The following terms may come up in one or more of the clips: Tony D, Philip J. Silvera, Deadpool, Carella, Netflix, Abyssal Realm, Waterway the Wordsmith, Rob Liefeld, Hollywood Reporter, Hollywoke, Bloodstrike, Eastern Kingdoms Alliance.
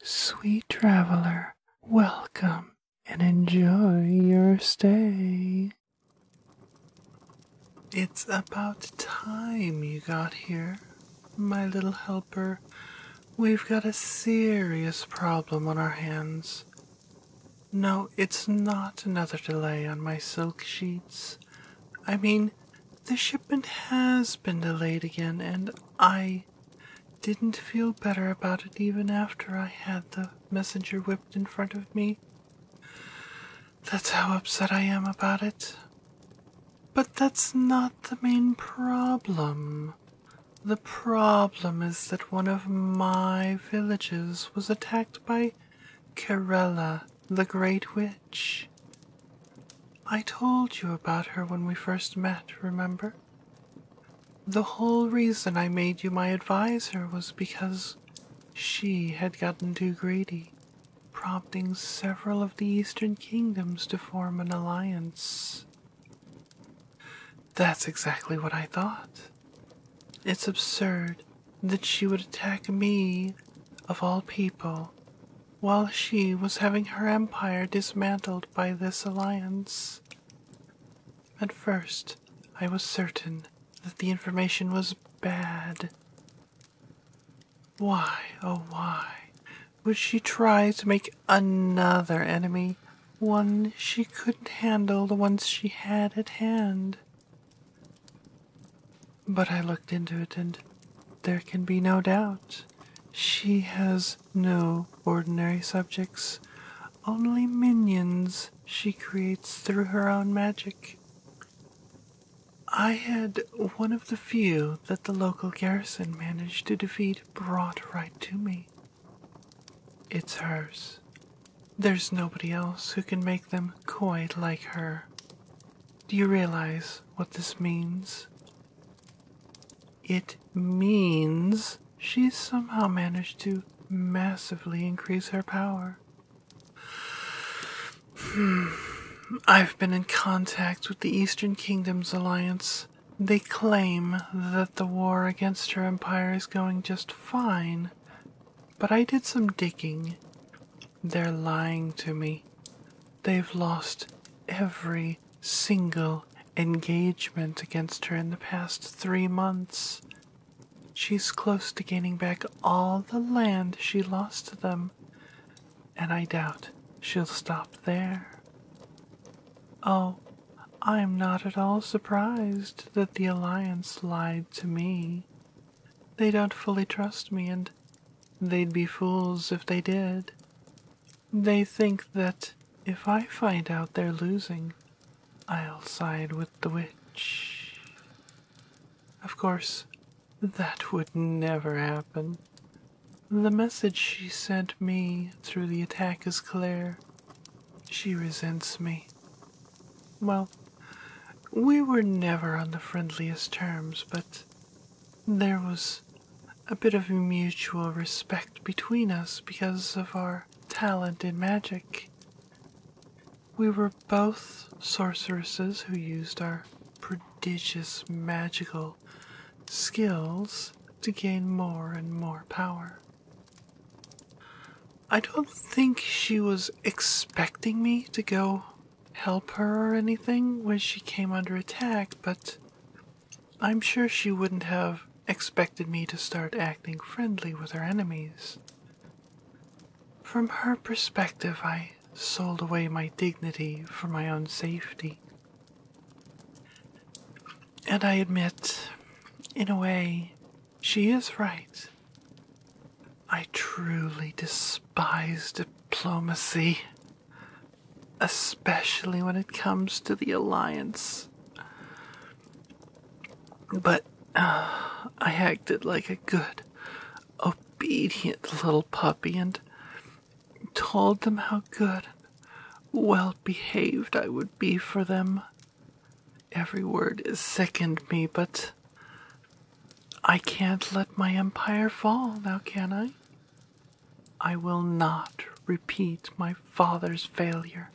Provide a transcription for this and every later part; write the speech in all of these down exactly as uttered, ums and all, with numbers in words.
Sweet traveler, welcome and enjoy your stay. It's about time you got here, my little helper. We've got a serious problem on our hands. No, it's not another delay on my silk sheets. I mean, the shipment has been delayed again, and I didn't feel better about it even after I had the messenger whipped in front of me. That's how upset I am about it. But that's not the main problem. The problem is that one of my villages was attacked by Carella, the Great Witch. I told you about her when we first met, remember? The whole reason I made you my advisor was because she had gotten too greedy, prompting several of the Eastern Kingdoms to form an alliance. That's exactly what I thought. It's absurd that she would attack me, of all people, while she was having her empire dismantled by this alliance. At first, I was certain that the information was bad. Why, oh why, would she try to make another enemy, one she couldn't handle the ones she had at hand? But I looked into it, and there can be no doubt. She has no ordinary subjects, only minions she creates through her own magic. I had one of the few that the local garrison managed to defeat brought right to me. It's hers. There's nobody else who can make them quite like her. Do you realize what this means? It means she's somehow managed to massively increase her power. Hmm. I've been in contact with the Eastern Kingdoms Alliance. They claim that the war against her empire is going just fine, but I did some digging. They're lying to me. They've lost every single engagement against her in the past three months. She's close to gaining back all the land she lost to them, and I doubt she'll stop there. Oh, I'm not at all surprised that the Alliance lied to me. They don't fully trust me, and they'd be fools if they did. They think that if I find out they're losing, I'll side with the witch. Of course, that would never happen. The message she sent me through the attack is clear. She resents me. Well, we were never on the friendliest terms, but there was a bit of mutual respect between us because of our talent in magic. We were both sorceresses who used our prodigious magical skills to gain more and more power. I don't think she was expecting me to go help her or anything when she came under attack, but I'm sure she wouldn't have expected me to start acting friendly with her enemies. From her perspective, I sold away my dignity for my own safety. And I admit, in a way, she is right. I truly despise diplomacy, especially when it comes to the Alliance. But uh, I acted like a good, obedient little puppy, and told them how good, well-behaved I would be for them. Every word sickened me, but I can't let my empire fall now, can I? I will not repeat my father's failure,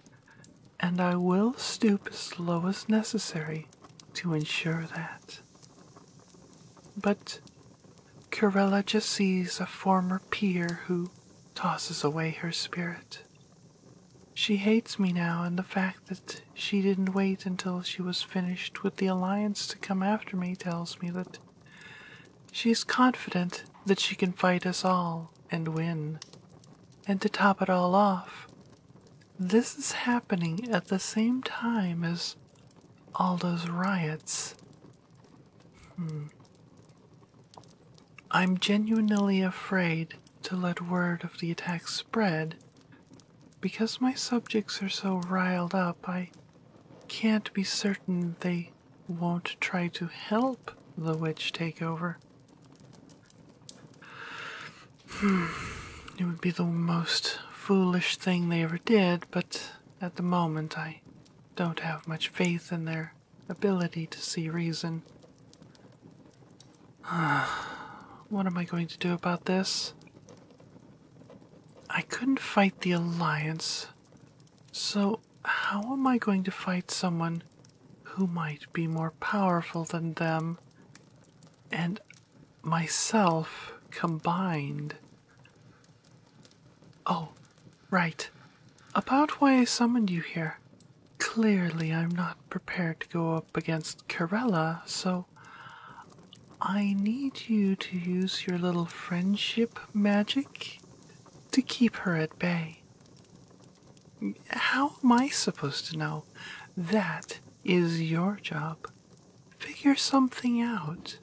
and I will stoop as low as necessary to ensure that. But Carella just sees a former peer who tosses away her spirit. She hates me now, and the fact that she didn't wait until she was finished with the Alliance to come after me tells me that she is confident that she can fight us all and win. And to top it all off, this is happening at the same time as all those riots. Hmm. I'm genuinely afraid to let word of the attack spread. Because my subjects are so riled up, I can't be certain they won't try to help the witch take over. Hmm. It would be the most foolish thing they ever did, but at the moment I don't have much faith in their ability to see reason. What am I going to do about this? I couldn't fight the Alliance, so how am I going to fight someone who might be more powerful than them and myself combined? Oh, right. About why I summoned you here. Clearly I'm not prepared to go up against Carella, so I need you to use your little friendship magic to keep her at bay. How am I supposed to know? That is your job. Figure something out.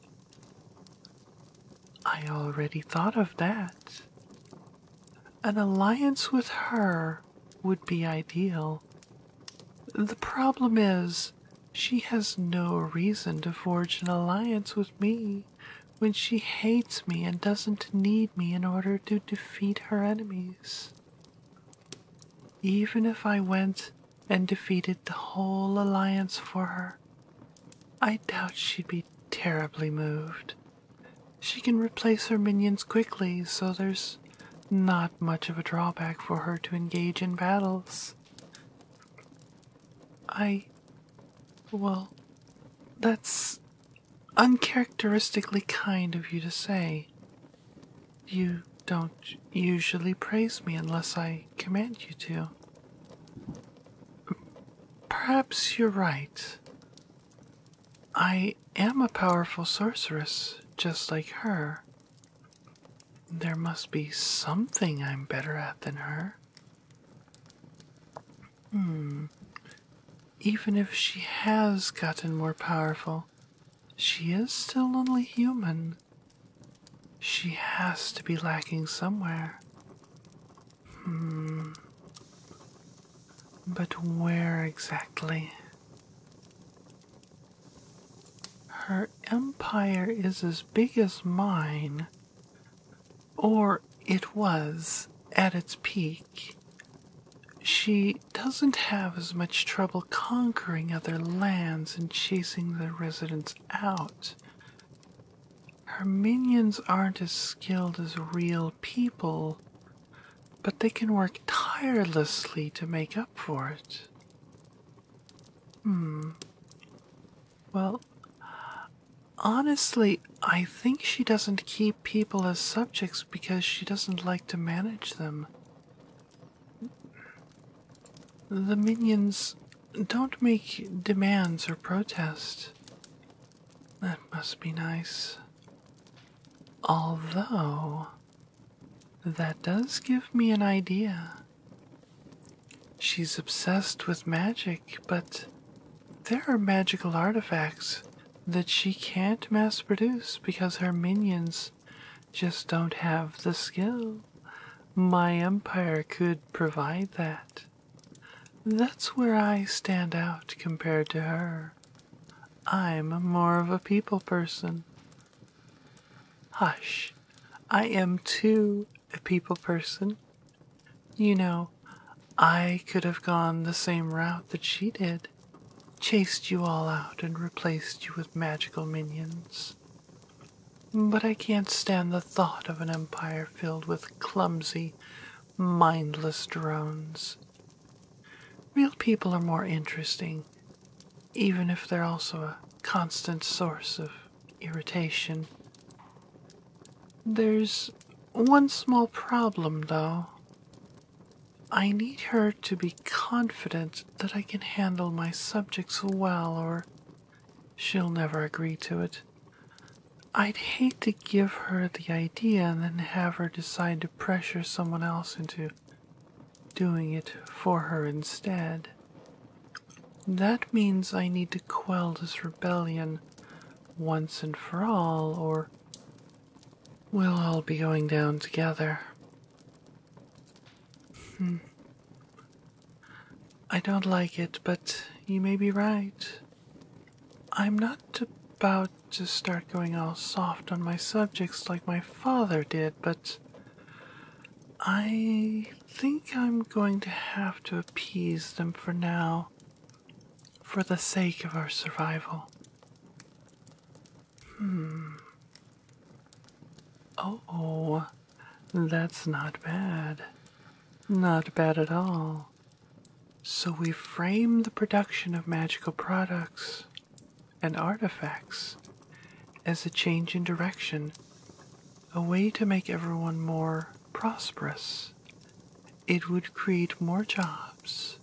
I already thought of that. An alliance with her would be ideal. The problem is, she has no reason to forge an alliance with me when she hates me and doesn't need me in order to defeat her enemies. Even if I went and defeated the whole alliance for her, I doubt she'd be terribly moved. She can replace her minions quickly, so there's not much of a drawback for her to engage in battles. I... well, that's uncharacteristically kind of you to say. You don't usually praise me unless I command you to. Perhaps you're right. I am a powerful sorceress, just like her. There must be something I'm better at than her. Hmm. Even if she has gotten more powerful, she is still only human. She has to be lacking somewhere. Hmm. But where exactly? Her empire is as big as mine, or it was at its peak. She doesn't have as much trouble conquering other lands and chasing their residents out. Her minions aren't as skilled as real people, but they can work tirelessly to make up for it. Hmm. Well, honestly, I think she doesn't keep people as subjects because she doesn't like to manage them. The minions don't make demands or protest. That must be nice. Although, that does give me an idea. She's obsessed with magic, but there are magical artifacts that she can't mass produce because her minions just don't have the skill. My empire could provide that. That's where I stand out compared to her. I'm more of a people person. Hush, I am too a people person. You know, I could have gone the same route that she did. Chased you all out and replaced you with magical minions. But I can't stand the thought of an empire filled with clumsy, mindless drones. Real people are more interesting, even if they're also a constant source of irritation. There's one small problem, though. I need her to be confident that I can handle my subjects well, or she'll never agree to it. I'd hate to give her the idea and then have her decide to pressure someone else into doing it for her instead. That means I need to quell this rebellion once and for all, or we'll all be going down together. Hmm. I don't like it, but you may be right. I'm not about to start going all soft on my subjects like my father did, but I think I'm going to have to appease them for now, for the sake of our survival. Hmm. Oh, that's not bad. Not bad at all. So we frame the production of magical products and artifacts as a change in direction, a way to make everyone more prosperous. It would create more jobs,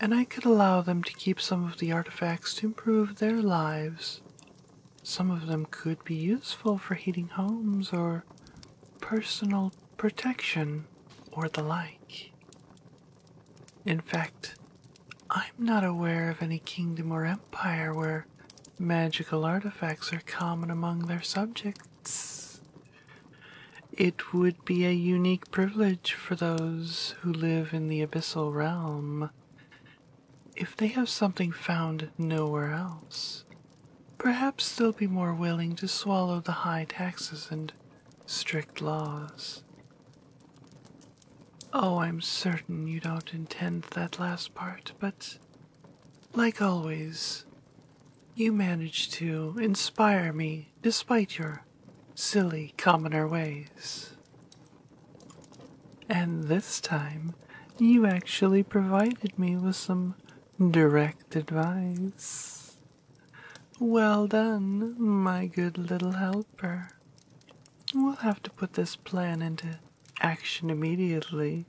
and I could allow them to keep some of the artifacts to improve their lives. Some of them could be useful for heating homes or personal protection, or the like. In fact, I'm not aware of any kingdom or empire where magical artifacts are common among their subjects. It would be a unique privilege for those who live in the Abyssal Realm if they have something found nowhere else. Perhaps they'll be more willing to swallow the high taxes and strict laws. Oh, I'm certain you don't intend that last part, but like always, you manage to inspire me despite your silly commoner ways. And this time, you actually provided me with some direct advice. Well done, my good little helper. We'll have to put this plan into action immediately.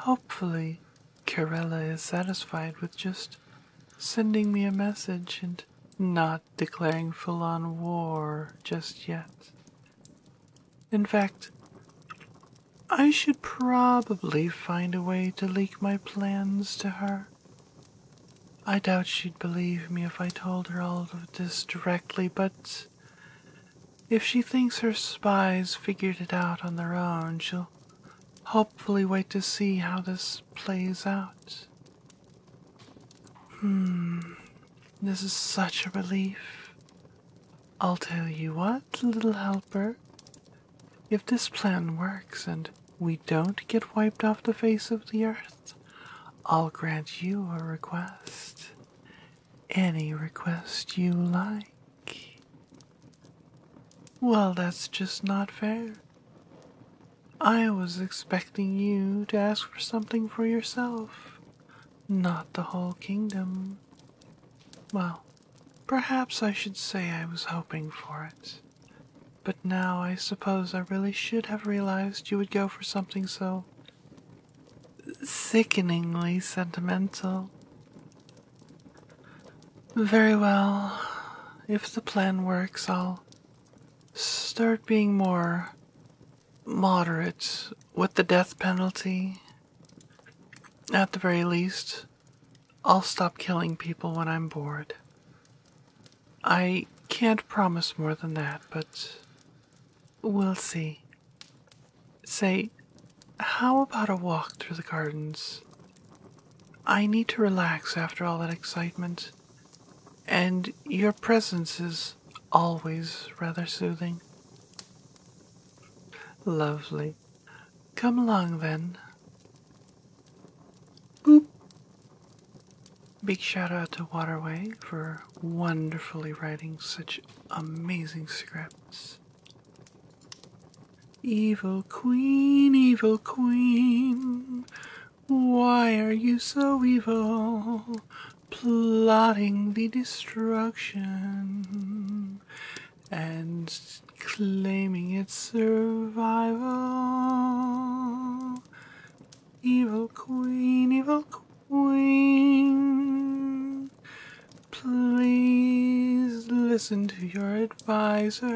Hopefully, Carella is satisfied with just sending me a message and not declaring full-on war just yet. In fact, I should probably find a way to leak my plans to her. I doubt she'd believe me if I told her all of this directly, but if she thinks her spies figured it out on their own, she'll hopefully wait to see how this plays out. Hmm, this is such a relief. I'll tell you what, little helper. If this plan works and we don't get wiped off the face of the earth, I'll grant you a request. Any request you like. Well, that's just not fair. I was expecting you to ask for something for yourself, not the whole kingdom. Well, perhaps I should say I was hoping for it. But now I suppose I really should have realized you would go for something so sickeningly sentimental. Very well. If the plan works, I'll start being more moderate with the death penalty. At the very least, I'll stop killing people when I'm bored. I can't promise more than that, but we'll see. Say, how about a walk through the gardens? I need to relax after all that excitement, and your presence is always rather soothing. Lovely. Come along then. Boop. Big shout out to Waterway for wonderfully writing such amazing scripts. Evil Queen, Evil Queen, why are you so evil? Plotting the destruction. and claiming its survival. Evil queen, evil queen, please listen to your advisor.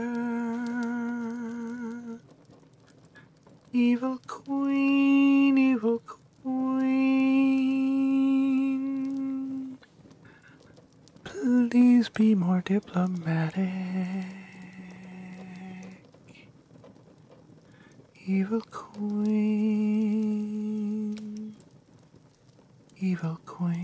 Evil queen, evil queen, please be more diplomatic. Evil queen, evil queen.